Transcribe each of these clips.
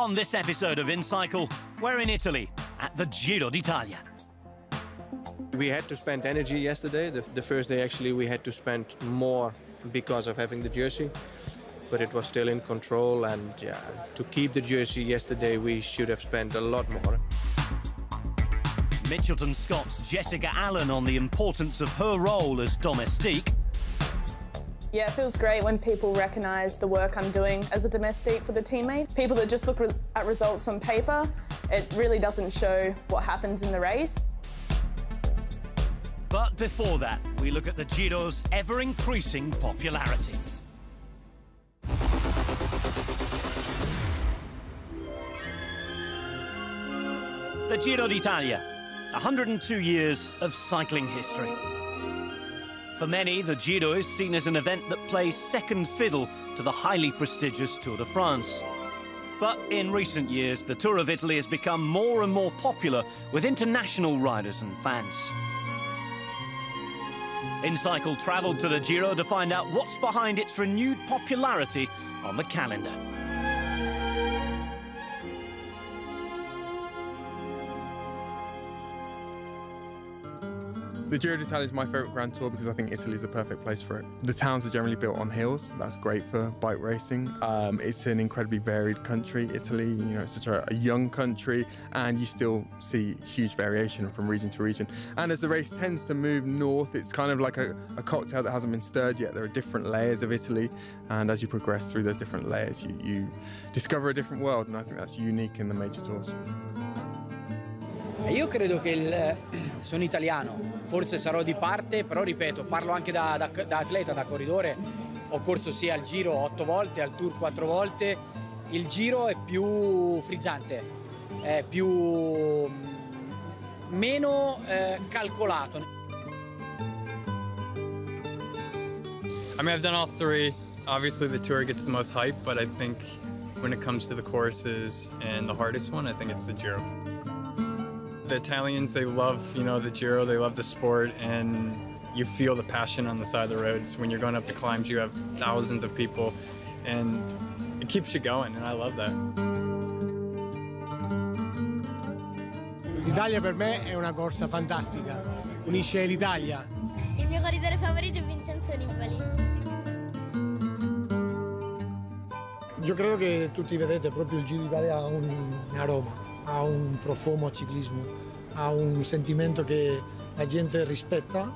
on this episode of InCycle, we're in Italy at the Giro d'Italia. We had to spend energy yesterday. The first day, actually, we had to spend more because of having the jersey, but it was still in control. And yeah, to keep the jersey yesterday, we should have spent a lot more. Mitchelton-Scott's Jessica Allen on the importance of her role as domestique. Yeah, it feels great when people recognise the work I'm doing as a domestique for the teammate. People that just look at results on paper, it really doesn't show what happens in the race. But before that, we look at the Giro's ever-increasing popularity. The Giro d'Italia, 102 years of cycling history. For many, the Giro is seen as an event that plays second fiddle to the highly prestigious Tour de France. But in recent years, the Tour of Italy has become more and more popular with international riders and fans. InCycle travelled to the Giro to find out what's behind its renewed popularity on the calendar. The Giro d'Italia is my favourite Grand Tour because I think Italy is the perfect place for it. The towns are generally built on hills. That's great for bike racing. It's an incredibly varied country, Italy. You know, it's such a young country, and you still see huge variation from region to region. And as the race tends to move north, it's kind of like a cocktail that hasn't been stirred yet. There are different layers of Italy, and as you progress through those different layers, you discover a different world, and I think that's unique in the major tours. Io credo che sono italiano, forse sarò di parte, però ripeto, parlo anche da atleta, da corridore. Ho corso sia al Giro 8 volte, al Tour 4 volte. Il Giro è più frizzante, è meno calcolato. I mean, I've done all three. Obviously the Tour gets the most hype, but I think when it comes to the courses and the hardest one, I think it's the Giro. The Italians, they love, you know, the Giro, they love the sport, and you feel the passion on the side of the roads. When you're going up the climbs, you have thousands of people, and it keeps you going, and I love that. L'Italia per me è una corsa fantastica, unisce l'Italia. Il mio corridore favorito è Vincenzo Nibali. Io credo che tutti vedete proprio il Giro d'Italia ha un aroma. Ha un profumo a ciclismo, ha un sentimento che la gente rispetta,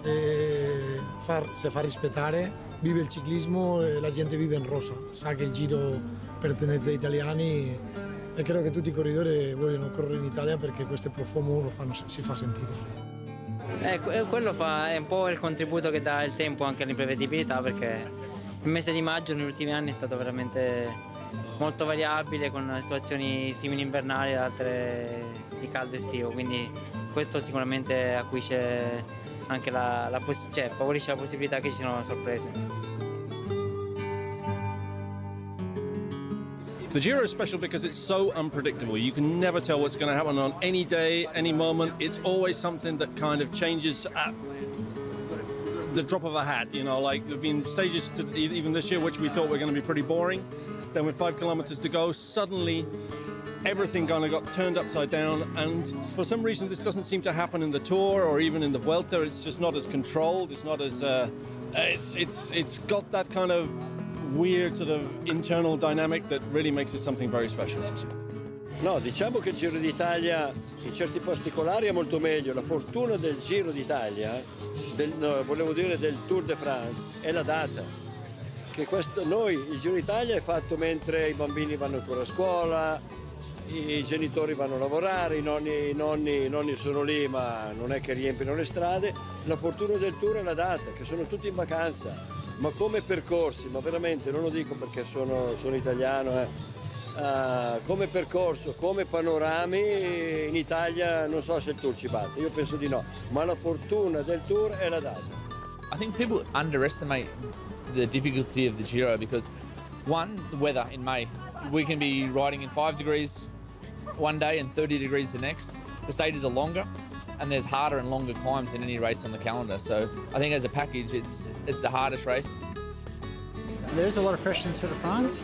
si fa rispettare, vive il ciclismo e la gente vive in rosa, sa che il Giro pertenece agli italiani e credo che tutti i corridori vogliono correre in Italia perché questo profumo si fa sentire. Quello è un po' il contributo che dà il tempo anche all'imprevedibilità, perché il mese di maggio negli ultimi anni è stato veramente molto variabile, con situazioni simili invernali e altre di caldo estivo, quindi questo sicuramente acuisce anche favorisce la possibilità che ci siano sorprese. The Giro is special because it's so unpredictable. You can never tell what's going to happen on any day, any moment. It's always something that kind of changes at the drop of a hat, you know, like there've been stages even this year which we thought were going to be pretty boring. Then with 5 kilometers to go, suddenly everything kind of got turned upside down, and for some reason this doesn't seem to happen in the Tour or even in the Vuelta. It's just not as controlled, it's not as... it's got that kind of weird sort of internal dynamic that really makes it something very special. No, diciamo che il Giro d'Italia in certi particolari è molto meglio. La fortuna del Giro d'Italia, volevo dire del Tour de France, è la data. Che questo, noi, il Giro d'Italia è fatto mentre i bambini vanno ancora a scuola, i genitori vanno a lavorare, i nonni sono lì, ma non è che riempiono le strade. La fortuna del Tour è la data, che sono tutti in vacanza, ma come percorsi, ma veramente, non lo dico perché sono italiano, come percorso, come panorami, in Italia non so se il Tour ci batte, io penso di no, ma la fortuna del Tour è la data. I think people underestimate the difficulty of the Giro because, one, the weather in May. We can be riding in 5 degrees one day and 30 degrees the next. The stages are longer, and there's harder and longer climbs than any race on the calendar. So I think as a package, it's the hardest race. There's a lot of pressure in Tour de France,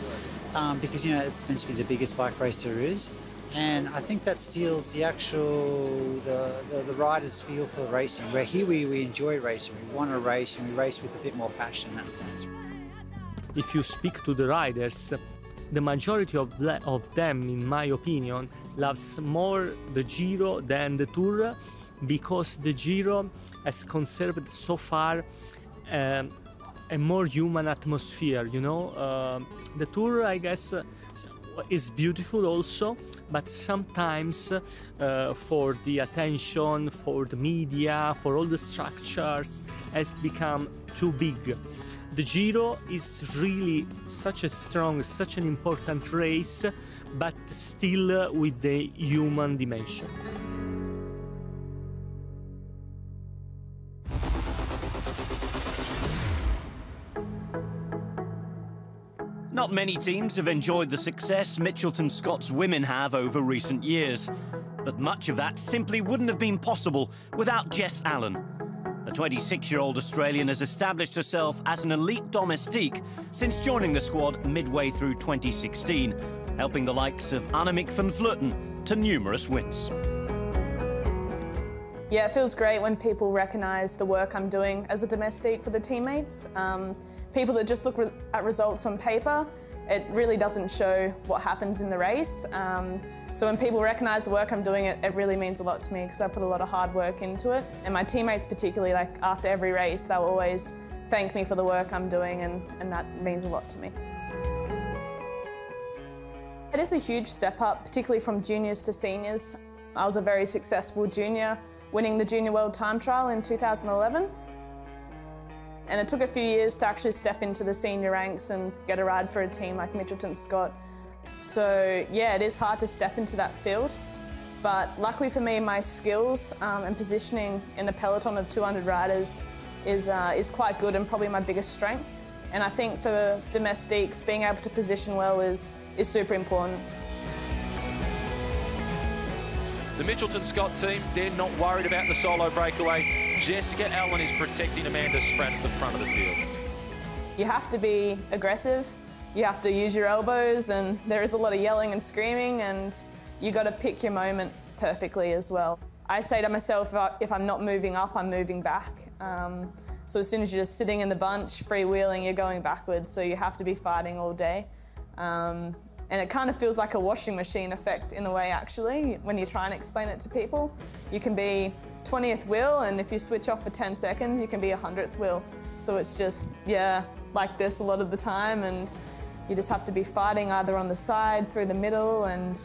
because, you know, it's meant to be the biggest bike race there is. And I think that steals the actual, the rider's feel for racing, where here we enjoy racing, we want to race, and we race with a bit more passion in that sense. If you speak to the riders, the majority of them, in my opinion, loves more the Giro than the Tour, because the Giro has conserved so far a more human atmosphere, you know. The Tour, I guess, is beautiful also, but sometimes for the attention, for the media, for all the structures, has become too big. The Giro is really such a strong, such an important race, but still with the human dimension. Not many teams have enjoyed the success Mitchelton-Scott's women have over recent years, but much of that simply wouldn't have been possible without Jess Allen. The 26-year-old Australian has established herself as an elite domestique since joining the squad midway through 2016, helping the likes of Annemiek van Vleuten to numerous wins. Yeah, it feels great when people recognise the work I'm doing as a domestique for the teammates. People that just look at results on paper, it really doesn't show what happens in the race. So when people recognise the work I'm doing, it really means a lot to me, because I put a lot of hard work into it. And my teammates particularly, like after every race, they'll always thank me for the work I'm doing, and that means a lot to me. It is a huge step up, particularly from juniors to seniors. I was a very successful junior, winning the Junior World Time Trial in 2011. And it took a few years to actually step into the senior ranks and get a ride for a team like Mitchelton-Scott. So yeah, it is hard to step into that field, but luckily for me, my skills and positioning in a peloton of 200 riders is quite good, and probably my biggest strength. And I think for domestiques, being able to position well is super important. The Mitchelton-Scott team, they're not worried about the solo breakaway. Jessica Allen is protecting Amanda Spratt at the front of the field. You have to be aggressive. You have to use your elbows, and there is a lot of yelling and screaming, and you got to pick your moment perfectly as well. I say to myself, if I'm not moving up, I'm moving back. So as soon as you're just sitting in the bunch, freewheeling, you're going backwards, so you have to be fighting all day. And it kind of feels like a washing machine effect in a way, actually, when you try and explain it to people. You can be 20th wheel, and if you switch off for 10 seconds, you can be 100th wheel. So it's just, yeah, like this a lot of the time, and you just have to be fighting either on the side, through the middle, and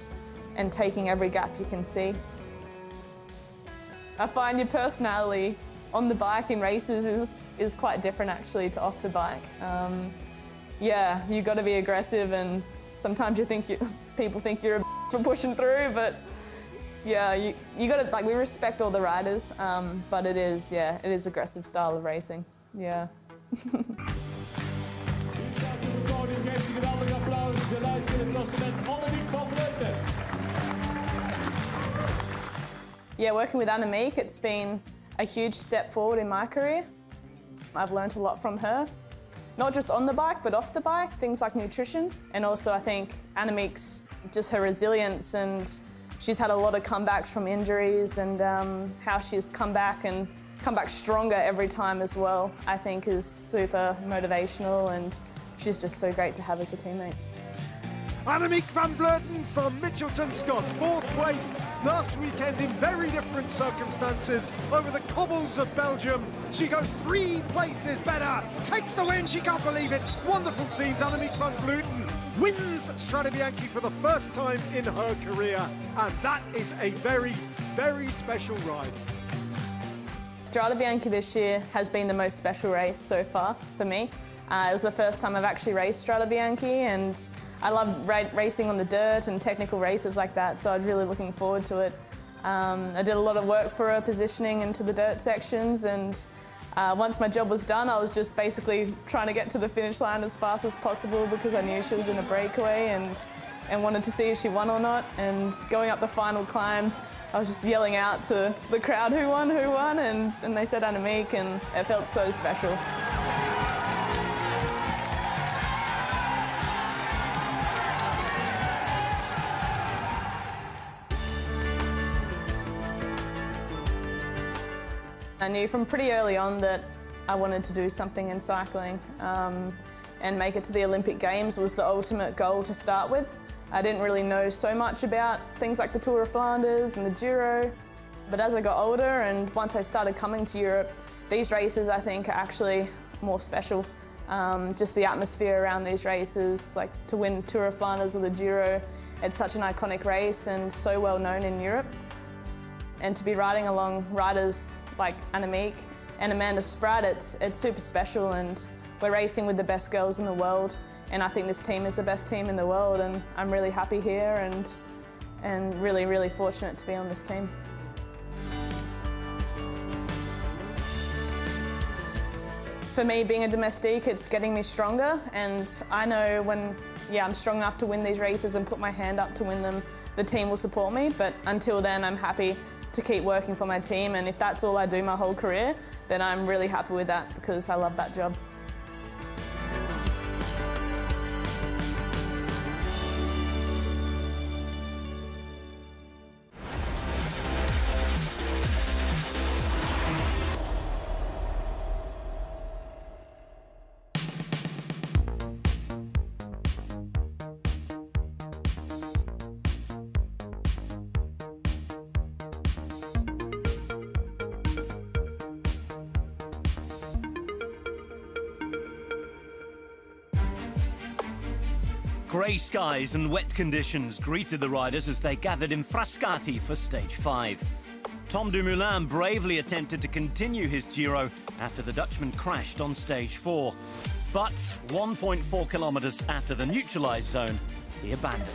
taking every gap you can see. I find your personality on the bike in races is quite different, actually, to off the bike. Yeah, you've got to be aggressive, and sometimes you think people think you're a for pushing through, but yeah, you got to, like, we respect all the riders, but it is, yeah, it is aggressive style of racing. Yeah. Yeah, working with Annemiek, it's been a huge step forward in my career. I've learned a lot from her, not just on the bike, but off the bike, things like nutrition. And also, I think Annemiek's, just her resilience, and she's had a lot of comebacks from injuries, and how she's come back stronger every time as well, I think is super motivational, and she's just so great to have as a teammate. Annemiek van Vleuten from Mitchelton-Scott, 4th place last weekend in very different circumstances over the cobbles of Belgium. She goes 3 places better, takes the win, she can't believe it. Wonderful scenes, Annemiek van Vleuten wins Strade Bianche for the first time in her career, and that is a very, very special ride. Strade Bianche this year has been the most special race so far for me. It was the first time I've actually raced Strade Bianche, and I love racing on the dirt and technical races like that, so I was really looking forward to it. I did a lot of work for her, positioning into the dirt sections, and once my job was done, I was just basically trying to get to the finish line as fast as possible, because I knew she was in a breakaway, and wanted to see if she won or not. And going up the final climb, I was just yelling out to the crowd, who won, and they said Annemiek, and it felt so special. I knew from pretty early on that I wanted to do something in cycling, and make it to the Olympic Games was the ultimate goal to start with. I didn't really know so much about things like the Tour of Flanders and the Giro, but as I got older and once I started coming to Europe, these races I think are actually more special. Just the atmosphere around these races, like to win Tour of Flanders or the Giro, it's such an iconic race and so well known in Europe. And to be riding along riders like Annemiek and Amanda Spratt, it's super special, and we're racing with the best girls in the world, and I think this team is the best team in the world, and I'm really happy here and really, really fortunate to be on this team. For me, being a domestique, it's getting me stronger, and I know when I'm strong enough to win these races and put my hand up to win them, the team will support me, but until then I'm happy to keep working for my team, and if that's all I do my whole career, then I'm really happy with that because I love that job. Grey skies and wet conditions greeted the riders as they gathered in Frascati for stage 5. Tom Dumoulin bravely attempted to continue his Giro after the Dutchman crashed on stage 4. But 1.4 kilometres after the neutralised zone, he abandoned.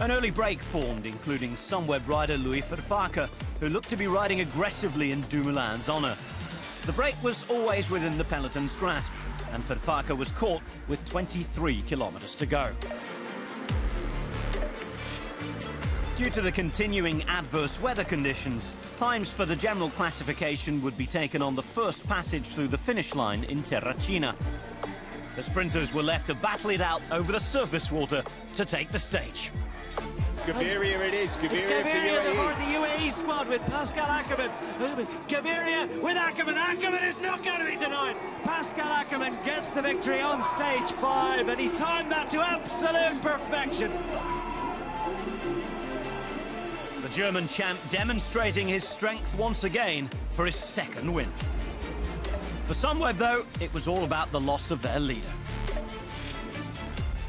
An early break formed, including Sunweb rider Louis Vervaeke, who looked to be riding aggressively in Dumoulin's honour. The break was always within the peloton's grasp, and Vervaeke was caught with 23 kilometres to go. Due to the continuing adverse weather conditions, times for the general classification would be taken on the first passage through the finish line in Terracina. The sprinters were left to battle it out over the surface water to take the stage. Gaviria it is. Gaviria the part of the UAE squad with Pascal Ackermann. Gaviria with Ackermann. Ackermann is not going to be denied. Pascal Ackermann gets the victory on stage 5, and he timed that to absolute perfection. The German champ demonstrating his strength once again for his second win. For Sunweb, though, it was all about the loss of their leader.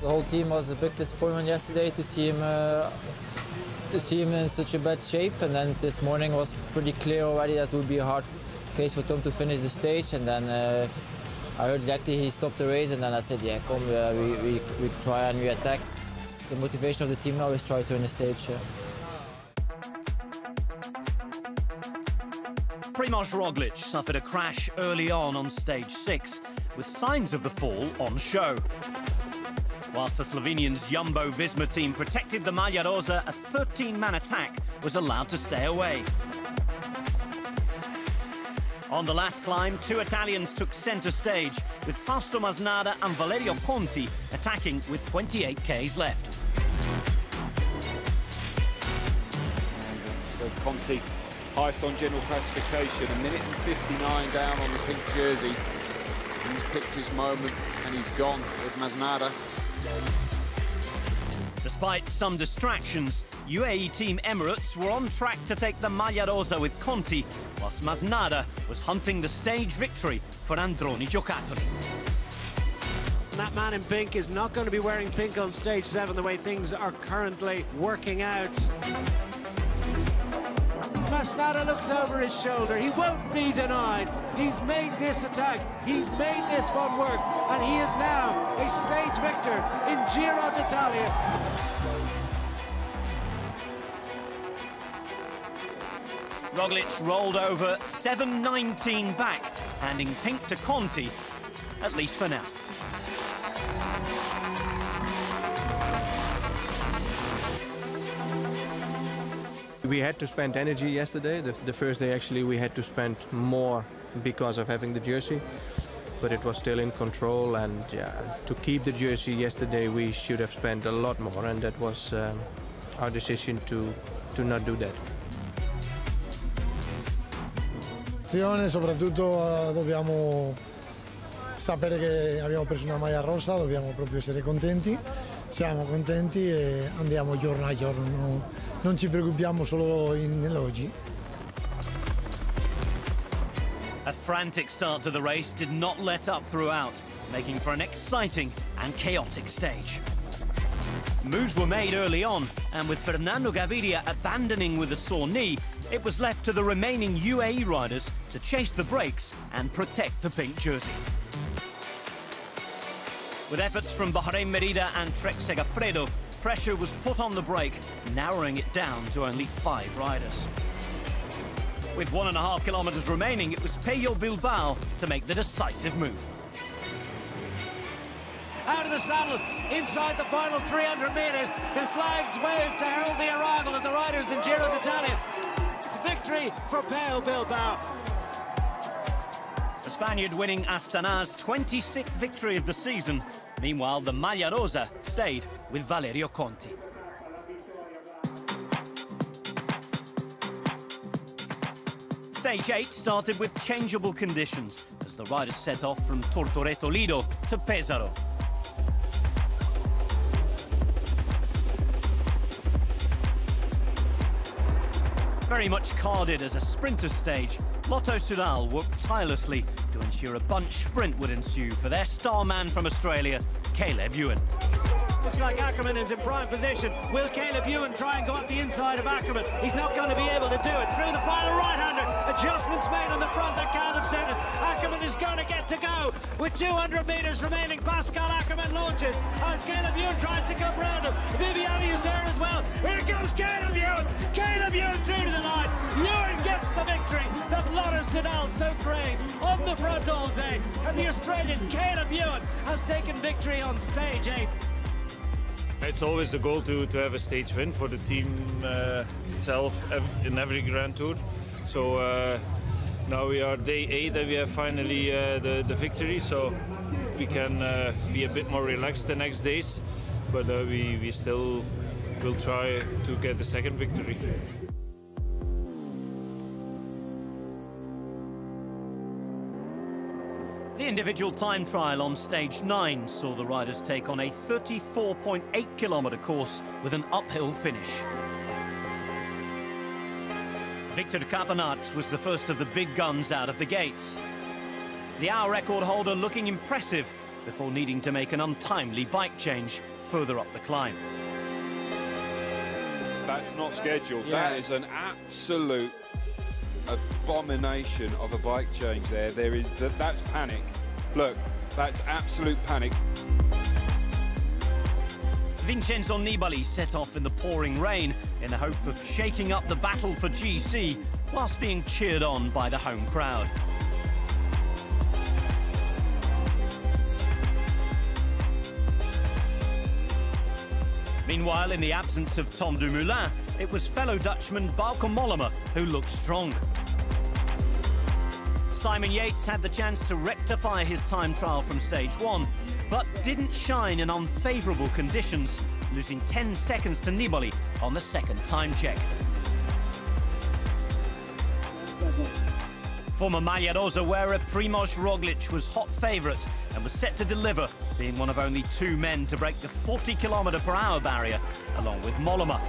The whole team was a big disappointment yesterday to see him in such a bad shape, and then this morning was pretty clear already that it would be a hard case for Tom to finish the stage, and then I heard that he stopped the race, and then I said, yeah, come, we try and we attack. The motivation of the team now is try to win the stage. Primoz Roglic suffered a crash early on stage 6, with signs of the fall on show. Whilst the Slovenians' Jumbo-Visma team protected the Maglia Rosa, a 13-man attack was allowed to stay away. On the last climb, two Italians took centre stage, with Fausto Masnada and Valerio Conti attacking with 28Ks left. So Conti, highest on general classification, a minute and 59 down on the pink jersey. He's picked his moment, and he's gone with Masnada. Despite some distractions, UAE Team Emirates were on track to take the Maglia Rosa with Conti, whilst Masnada was hunting the stage victory for Androni Giocattoli. That man in pink is not going to be wearing pink on stage 7 the way things are currently working out. Masnada looks over his shoulder. He won't be denied. He's made this attack. He's made this one work. And he is now a stage victor in Giro d'Italia. Roglic rolled over 7:19 back, handing pink to Conti, at least for now. We had to spend energy yesterday. The first day, actually, we had to spend more because of having the jersey, but it was still in control. And yeah, to keep the jersey yesterday, we should have spent a lot more, and that was our decision to not do that. prestazione, soprattutto dobbiamo sapere che abbiamo preso una maglia rosa, dobbiamo proprio essere contenti, siamo contenti e andiamo giorno a giorno, non ci preoccupiamo solo nell'oggi. A frantic start to the race did not let up throughout, making for an exciting and chaotic stage. Moves were made early on, and with Fernando Gaviria abandoning with a sore knee, it was left to the remaining UAE riders to chase the brakes and protect the pink jersey. With efforts from Bahrain Merida and Trek Segafredo, pressure was put on the brake, narrowing it down to only 5 riders. With 1.5 kilometers remaining, it was Peio Bilbao to make the decisive move. Out of the saddle, inside the final 300 metres, the flags waved to herald the arrival of the riders in Giro d'Italia. It's a victory for Peio Bilbao. The Spaniard winning Astana's 26th victory of the season. Meanwhile, the Maglia Rosa stayed with Valerio Conti. Stage 8 started with changeable conditions as the riders set off from Tortoreto Lido to Pesaro. Very much carded as a sprinter stage, Lotto Soudal worked tirelessly to ensure a bunch sprint would ensue for their star man from Australia, Caleb Ewan. Looks like Ackermann is in prime position. Will Caleb Ewan try and go up the inside of Ackermann? He's not going to be able to do it. Through the final right-hander, adjustments made on the front that can't have sent it. Ackermann is going to get to go. With 200 metres remaining, Pascal Ackermann launches as Caleb Ewan tries to come round him. Viviani is there as well. Here comes Caleb Ewan. Caleb Ewan through to the line. Ewan gets the victory that Lotto Soudal so craved on the front all day. And the Australian Caleb Ewan has taken victory on stage 8. It's always the goal to have a stage win for the team itself in every Grand Tour. So now we are day 8 and we have finally the victory, so we can be a bit more relaxed the next days. But we still will try to get the second victory. The individual time trial on stage 9 saw the riders take on a 34.8-kilometre course with an uphill finish. Victor Carbonat was the first of the big guns out of the gates. The hour record holder looking impressive before needing to make an untimely bike change further up the climb. That's not scheduled. Yeah. That is an absolute abomination of a bike change there. That's panic. Look, that's absolute panic. Vincenzo Nibali set off in the pouring rain in the hope of shaking up the battle for GC whilst being cheered on by the home crowd. Meanwhile, in the absence of Tom Dumoulin, it was fellow Dutchman Bauke Mollema who looked strong. Simon Yates had the chance to rectify his time trial from stage 1, but didn't shine in unfavourable conditions, losing 10 seconds to Nibali on the second time check. Former Maglia Rosa wearer Primoz Roglic was hot favourite and was set to deliver, being one of only 2 men to break the 40-kilometre-per-hour barrier, along with Mollema.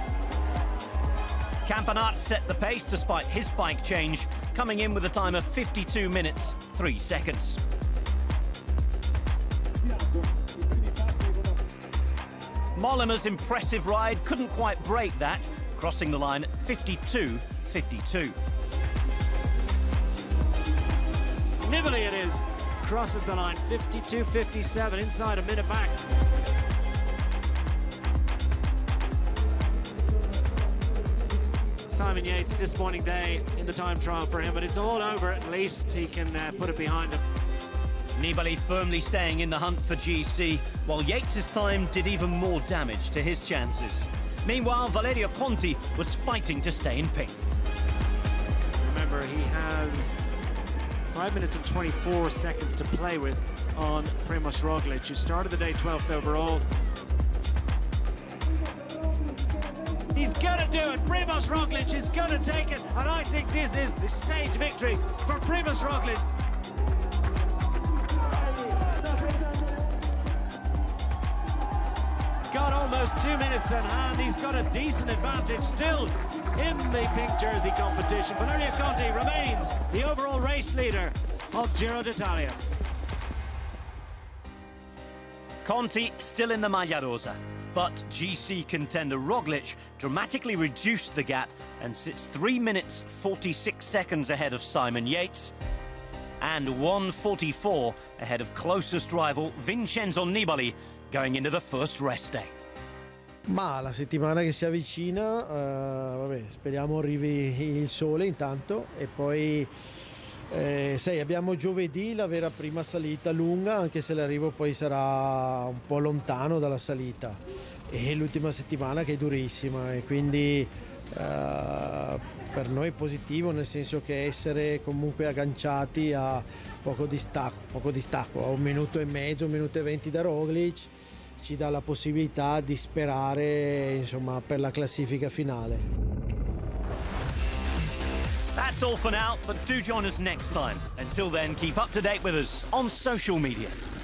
Campanart set the pace despite his bike change, coming in with a time of 52 minutes, 3 seconds. Mollema's impressive ride couldn't quite break that, crossing the line at 52.52. Nibali it is, crosses the line, 52.57, inside a minute back. Simon Yates, disappointing day in the time trial for him, but it's all over. At least he can put it behind him. Nibali firmly staying in the hunt for GC, while Yates' time did even more damage to his chances. Meanwhile, Valerio Conti was fighting to stay in pink. Remember, he has 5 minutes and 24 seconds to play with on Primoz Roglic, who started the day 12th overall. He's going to do it. Primoz Roglic is going to take it. And I think this is the stage victory for Primoz Roglic. Got almost 2 minutes in hand. He's got a decent advantage still in the pink jersey competition. Valerio Conti remains the overall race leader of Giro d'Italia. Conti still in the Maglia Rosa, but GC contender Roglic dramatically reduced the gap and sits 3 minutes 46 seconds ahead of Simon Yates and 1:44 ahead of closest rival Vincenzo Nibali going into the first rest day. Ma la settimana che si avvicina, vabbè, speriamo arrivi il sole intanto e poi sai, abbiamo giovedì la vera prima salita lunga, anche se l'arrivo poi sarà un po' lontano dalla salita, e l'ultima settimana che è durissima, e quindi per noi è positivo, nel senso che essere comunque agganciati a poco distacco, a 1 minuto e mezzo, 1 minuto e 20 da Roglic, ci dà la possibilità di sperare, insomma, per la classifica finale. That's all for now, but do join us next time. Until then, keep up to date with us on social media.